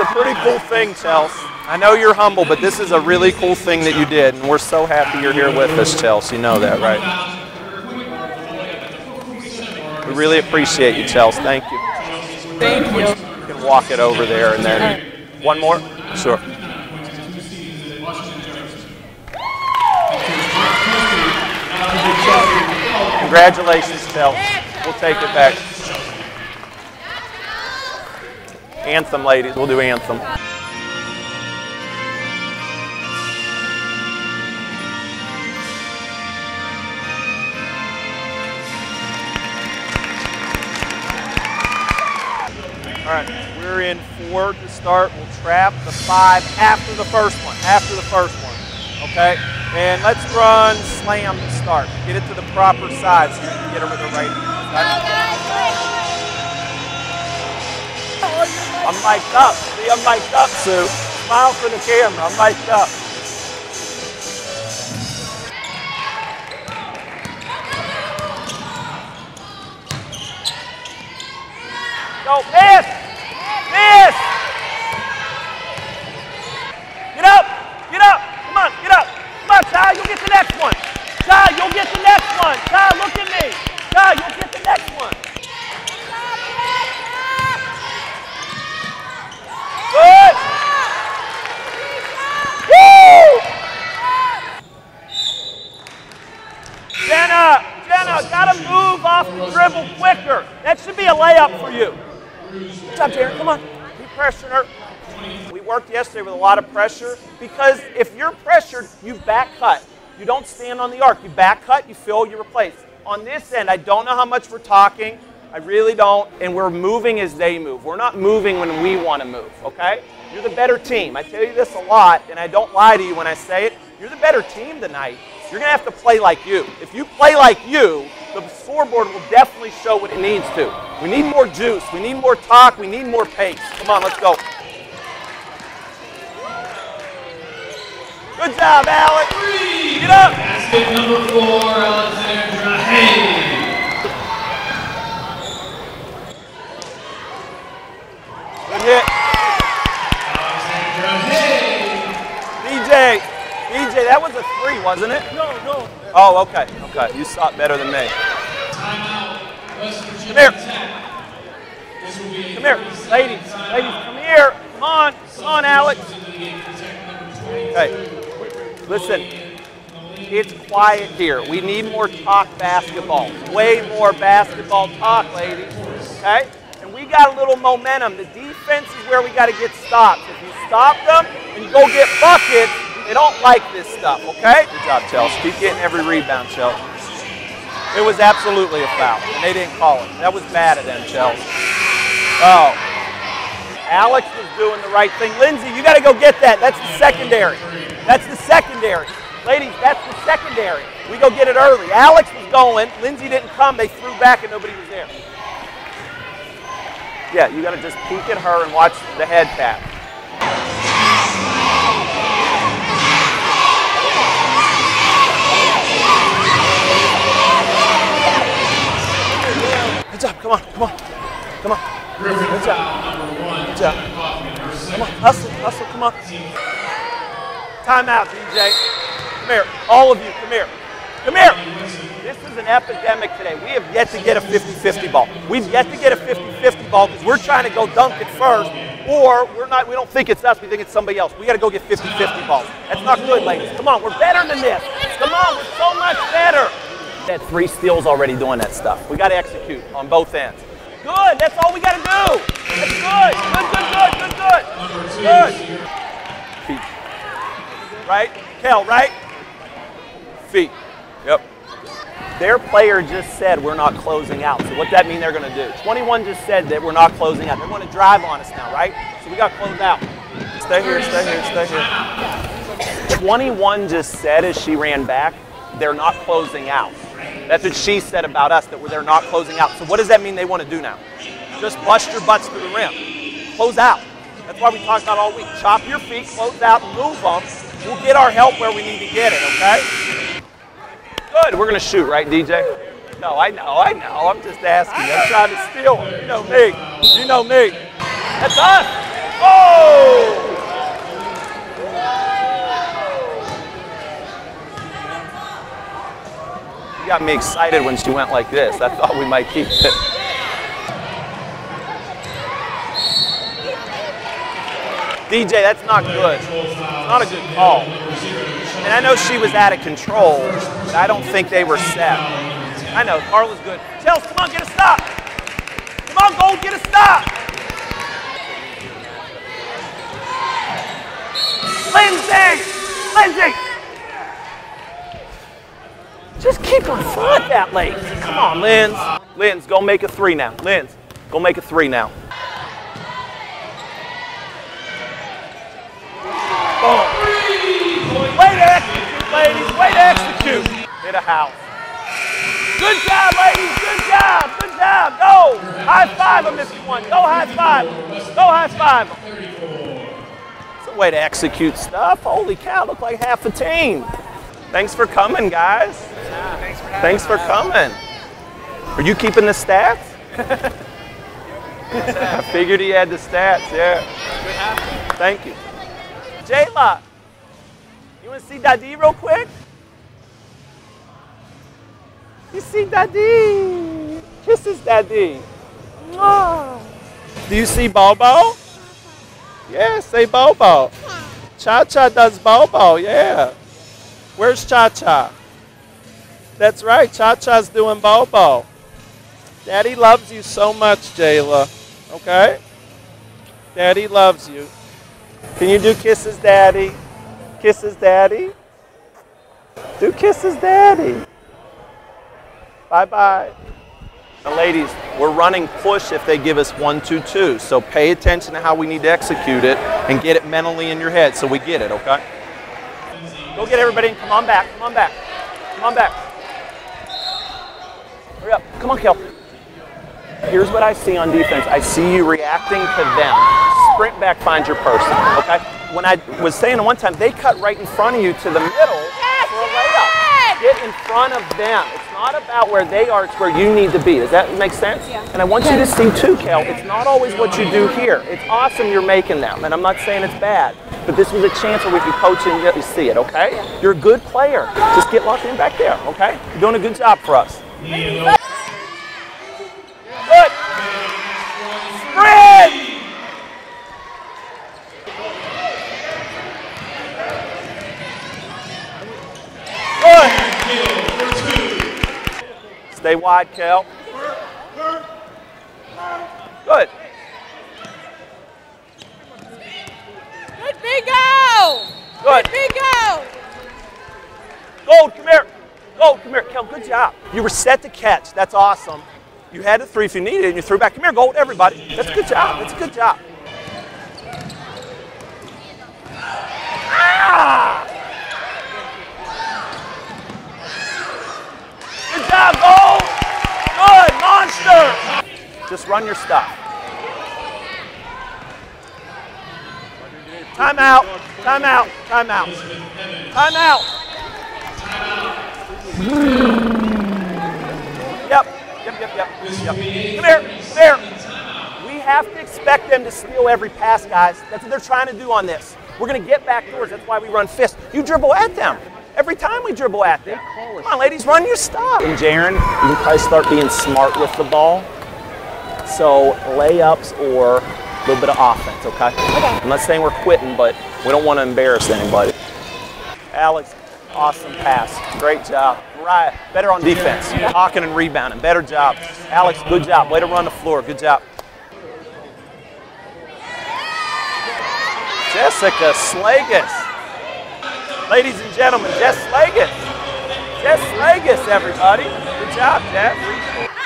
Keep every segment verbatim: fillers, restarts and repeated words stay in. It's a pretty cool thing, Chelsea. I know you're humble, but this is a really cool thing that you did, and we're so happy you're here with us, Chelsea. You know that, right? We really appreciate you, Chelsea. Thank you. Thank you. You can walk it over there and then. One more? Sure. Congratulations, Chelsea. We'll take it back. Anthem, ladies. We'll do anthem. All right, we're in four to start. We'll trap the five after the first one, after the first one, okay? And let's run slam to start. Get it to the proper side so you can get it with the right hand. Okay? I'm mic'd up. See, I'm mic'd up, Sue. Smile for the camera. I'm mic'd up. Don't miss! Miss! Get up! Get up! Come on, get up! Come on, Ty, you'll get the next one. Ty, you'll get the next one. Ty, look at me. Ty, you'll get the next one. Jenna, Jenna, gotta move off the dribble quicker. That should be a layup for you. What's up, Jared? Come on. Keep pressuring her. We worked yesterday with a lot of pressure because if you're pressured, you back cut. You don't stand on the arc. You back cut, you fill, you replace. On this end, I don't know how much we're talking. I really don't. And we're moving as they move. We're not moving when we want to move, okay? You're the better team. I tell you this a lot, and I don't lie to you when I say it. You're the better team tonight. You're going to have to play like you. If you play like you, the scoreboard will definitely show what it needs to. We need more juice. We need more talk. We need more pace. Come on, let's go. Good job, Alex. Three. Get up. Basket number four, Alexandra Hayes. Good hit. Alexandra Hayes. D J. D J, that was a three, wasn't it? No, no. Oh, okay, okay. You saw it better than me. Timeout. West Virginia. Come here. This will be come here, ladies. Ladies, come here. Come on, come on, Alex. Okay. Listen, it's quiet here. We need more talk basketball. Way more basketball talk, ladies. Okay? And we got a little momentum. The defense is where we got to get stopped. If you stop them and go get buckets, they don't like this stuff, okay? Good job, Chelsea. Keep getting every rebound, Chelsea. It was absolutely a foul, and they didn't call it. That was bad of them, Chelsea. Oh. Alex was doing the right thing. Lindsay, you got to go get that. That's the secondary. That's the secondary. Ladies, that's the secondary. We go get it early. Alex was going. Lindsay didn't come. They threw back, and nobody was there. Yeah, you got to just peek at her and watch the head tap. Good job, come on, come on, come on. Good job. Good job. Come on, hustle, hustle, come on. Timeout, D J. Come here, all of you, come here. Come here. This is an epidemic today. We have yet to get a fifty fifty ball. We've yet to get a fifty fifty ball because we're trying to go dunk it first, or we're not, we don't think it's us, we think it's somebody else. We got to go get fifty fifty balls. That's not good, ladies. Come on, we're better than this. Come on, we're so much better. That three steals already doing that stuff. We got to execute on both ends. Good, that's all we got to do. That's good, good, good, good, good, good. Good. Feet. Right? Kel, right? Feet. Yep. Their player just said we're not closing out. So what that mean they're going to do? twenty-one just said that we're not closing out. They want to drive on us now, right? So we got to close out. Stay here, stay here, stay here. twenty-one just said as she ran back, they're not closing out. That's what she said about us, that they're not closing out. So what does that mean they want to do now? Just bust your butts through the rim. Close out. That's why we talked about all week. Chop your feet, close out, move them. We'll get our help where we need to get it, okay? Good. We're going to shoot, right, D J? No, I know, I know. I'm just asking. I'm trying to steal them. You know me. You know me. That's us. Oh! You got me excited when she went like this. I thought we might keep it. D J, that's not good. It's not a good call. And I know she was out of control, but I don't think they were set. I know, Carla's good. Chelsea, come on, get a stop. Come on, Gold, get a stop. Lindsay! Lindsay! Just keep on front that late. Come on, Linz. Linz, go make a three now. Linz, go make a three now. Way to execute, ladies. Way to execute. Hit a house. Good job, ladies. Good job. Good job. Go. High five them if you want. Go high five them. Go high five them. It's a way to execute stuff. Holy cow, look like half a team. Thanks for coming, guys. Thanks for coming. Are you keeping the stats? I figured he had the stats, yeah. Thank you. J-Lock. You want to see Daddy real quick? You see Daddy? Kisses Daddy. Mwah. Do you see Bobo? Yeah, say Bobo. Cha-Cha does Bobo, yeah. Where's Cha-Cha? That's right, Cha-Cha's doing Bobo. Daddy loves you so much, Jayla, okay? Daddy loves you. Can you do kisses, Daddy? Kisses, Daddy. Do kisses, Daddy. Bye-bye. Now, ladies, we're running push if they give us one, two, two. So pay attention to how we need to execute it and get it mentally in your head so we get it, okay? Go get everybody and come on back, come on back, come on back. Hurry up, come on, Kel. Here's what I see on defense. I see you reacting to them. Sprint back, find your person, okay? When I was saying one time, they cut right in front of you to the middle yes, for a layup. Get in front of them. It's not about where they are, it's where you need to be. Does that make sense? Yeah. And I want you to see too, Kel, it's not always what you do here. It's awesome you're making them, and I'm not saying it's bad, but this was a chance where we could coach and really see it, okay? Yeah. You're a good player. Just get locked in back there, okay? You're doing a good job for us. Yeah. Good. Sprint! Stay wide, Kel. Good. Good bingo! Good. Good bingo! Gold, come here. Gold, come here. Kel, good job. You were set to catch. That's awesome. You had a three if you needed it, and you threw back. Come here, Gold, everybody. That's a good job. That's a good job. Ah! Good job, Gold! Good, monster! Just run your stuff. Time out, time out, time out. Time out. Yep, yep, yep, yep, yep. Come here, come here. We have to expect them to steal every pass, guys. That's what they're trying to do on this. We're gonna get back doors, that's why we run fists. You dribble at them. Every time we dribble at them. Come on, ladies, run your stop. And Jaren, you can probably start being smart with the ball. So layups or a little bit of offense, okay? Okay. I'm not saying we're quitting, but we don't want to embarrass anybody. Alex, awesome pass. Great job. Mariah, better on defense. Blocking and rebounding. Better job. Alex, good job. Way to run the floor. Good job. Jessica Slagus. Ladies and gentlemen, Jess Slagus. Jess Slagus, everybody. Good job, Jess.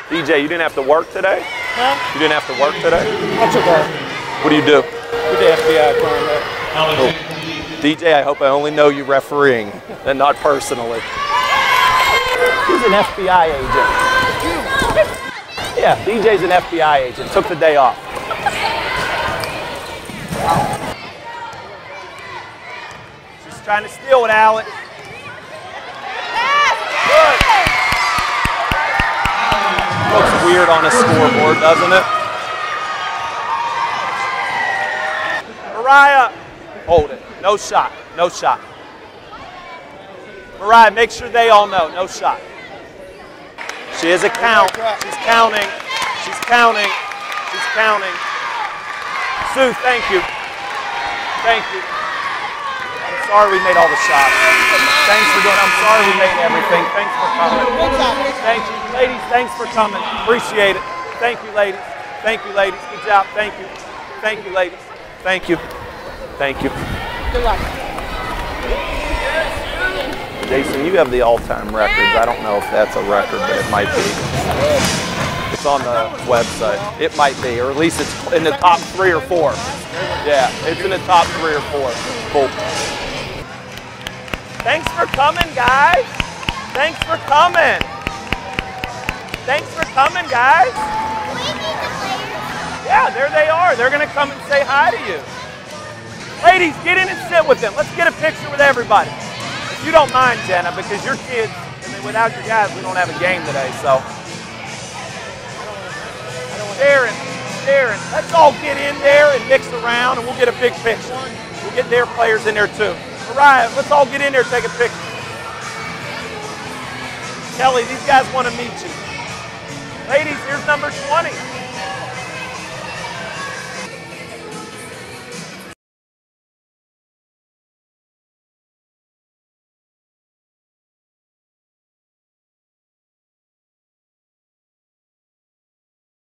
D J, you didn't have to work today? Huh? You didn't have to work today? What's your work? What do you do? You're the F B I client. Oh. D J, I hope I only know you refereeing and not personally. He's an F B I agent. Yeah, D J's an F B I agent. Took the day off. Trying to steal it, Alex. Good. Looks weird on a scoreboard, doesn't it? Mariah, hold it. No shot. No shot. Mariah, make sure they all know. No shot. She is a count. She's counting. She's counting. She's counting. Sue, thank you. Thank you. I'm sorry we made all the shots. Thanks for doing it. I'm sorry we made everything. Thanks for coming. Thank you. Ladies, thanks for coming. Appreciate it. Thank you, ladies. Thank you, ladies. Good job. Thank you. Thank you, ladies. Thank you. Thank you. Good luck. Jason, you have the all-time records. I don't know if that's a record, but it might be. It's on the website. It might be, or at least it's in the top three or four. Yeah, it's in the top three or four. Cool. Thanks for coming, guys. Thanks for coming. Thanks for coming, guys. Yeah, there they are. They're going to come and say hi to you. Ladies, get in and sit with them. Let's get a picture with everybody. If you don't mind, Jenna, because your kids, I mean, without your guys, we don't have a game today, so. Darren, Darren, let's all get in there and mix around, and we'll get a big picture. We'll get their players in there, too. Mariah, let's all get in there and take a picture. Kelly, these guys want to meet you. Ladies, here's number twenty.